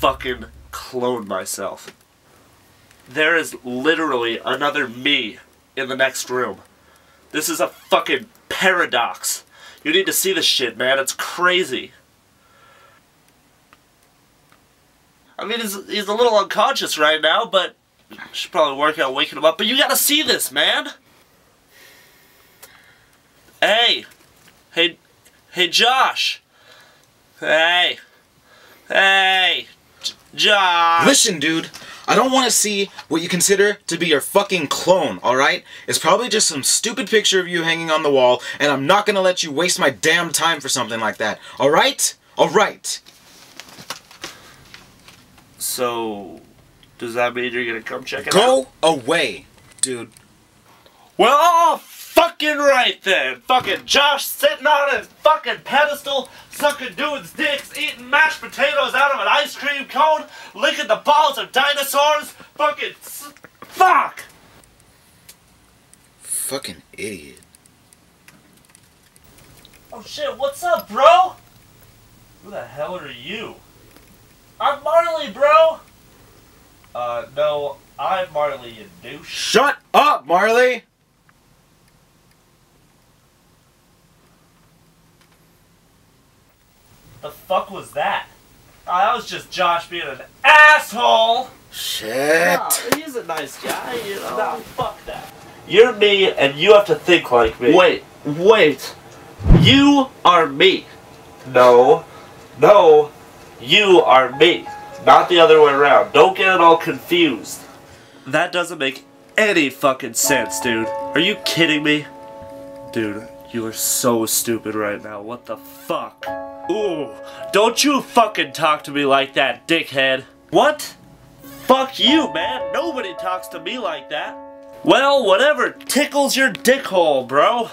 fucking clone myself. There is literally another me in the next room. This is a fucking paradox. You need to see this shit, man. It's crazy. I mean, he's a little unconscious right now, but I should probably work out waking him up. But you gotta see this, man. Hey, Josh. Hey, Josh. Listen, dude. I don't want to see what you consider to be your fucking clone, alright? It's probably just some stupid picture of you hanging on the wall, and I'm not gonna let you waste my damn time for something like that, alright? Alright! So, does that mean you're gonna come check it out? Go away, dude. Well, all fucking right then! Fucking Josh sitting on his fucking pedestal, sucking dudes' dicks, eating mashed potatoes out of an ice cream cone, licking the balls of dinosaurs, fucking... Fuck! Fucking idiot. Oh shit, what's up, bro? Who the hell are you? I'm Marley, bro! No, I'm Marley, you douche. Shut up, Marley! The fuck was that? Oh, that was just Josh being an asshole! Shit! No, he's a nice guy, you know. Nah, fuck that. You're me and you have to think like me. Wait. You are me. No. You are me. Not the other way around. Don't get it all confused. That doesn't make any fucking sense, dude. Are you kidding me? Dude, you are so stupid right now. What the fuck? Ooh, don't you fucking talk to me like that, dickhead. What? Fuck you, man. Nobody talks to me like that. Well, whatever tickles your dickhole, bro.